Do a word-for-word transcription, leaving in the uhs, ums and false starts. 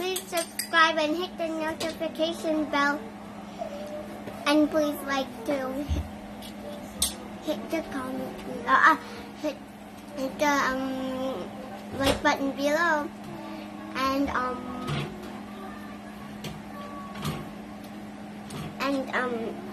Please subscribe and hit the notification bell. And please like to hit, hit the comment, uh, hit, hit the um, like button below. And um, and um.